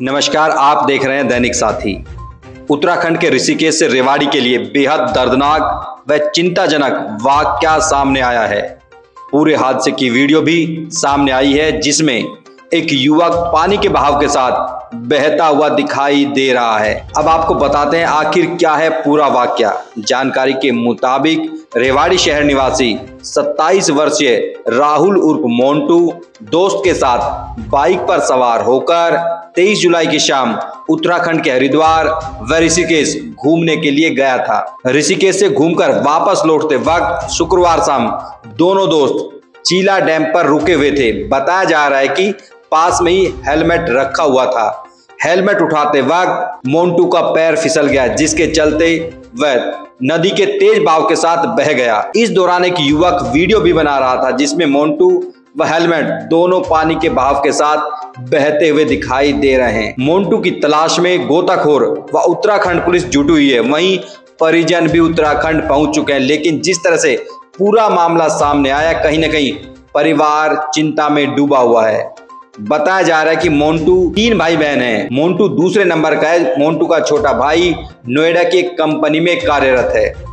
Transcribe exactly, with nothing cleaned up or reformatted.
नमस्कार, आप देख रहे हैं दैनिक साथी। उत्तराखंड के ऋषिकेश से रेवाड़ी के लिए बेहद दर्दनाक व चिंताजनक वाकया सामने आया है। पूरे हादसे की वीडियो भी सामने आई है, जिसमें एक युवक पानी के बहाव के साथ बहता हुआ दिखाई दे रहा है। अब आपको बताते हैं आखिर क्या है पूरा वाकया। जानकारी के मुताबिक रेवाड़ी शहर निवासी सत्ताईस वर्षीय राहुल उर्फ मोंटू दोस्त के साथ बाइक पर सवार होकर तेईस जुलाई की शाम उत्तराखंड के हरिद्वार व ऋषिकेश घूमने के लिए गया था। ऋषिकेश से घूमकर वापस लौटते वक्त शुक्रवार शाम दोनों दोस्त चीला डैम पर रुके हुए थे। बताया जा रहा है कि पास में ही हेलमेट रखा हुआ था। हेलमेट उठाते वक्त मोंटू का पैर फिसल गया, जिसके चलते वह नदी के तेज बहाव के साथ बह गया। इस दौरान एक युवक वीडियो भी बना रहा था, जिसमें मोंटू व हेलमेट दोनों पानी के बहाव के साथ बहते हुए दिखाई दे रहे हैं। मोंटू की तलाश में गोताखोर व उत्तराखंड पुलिस जुटी हुई है। वहीं परिजन भी उत्तराखंड पहुंच चुके हैं, लेकिन जिस तरह से पूरा मामला सामने आया, कहीं ना कहीं परिवार चिंता में डूबा हुआ है। बताया जा रहा है कि मोंटू तीन भाई बहन हैं। मोंटू दूसरे नंबर का है। मोंटू का छोटा भाई नोएडा की एक कंपनी में कार्यरत है।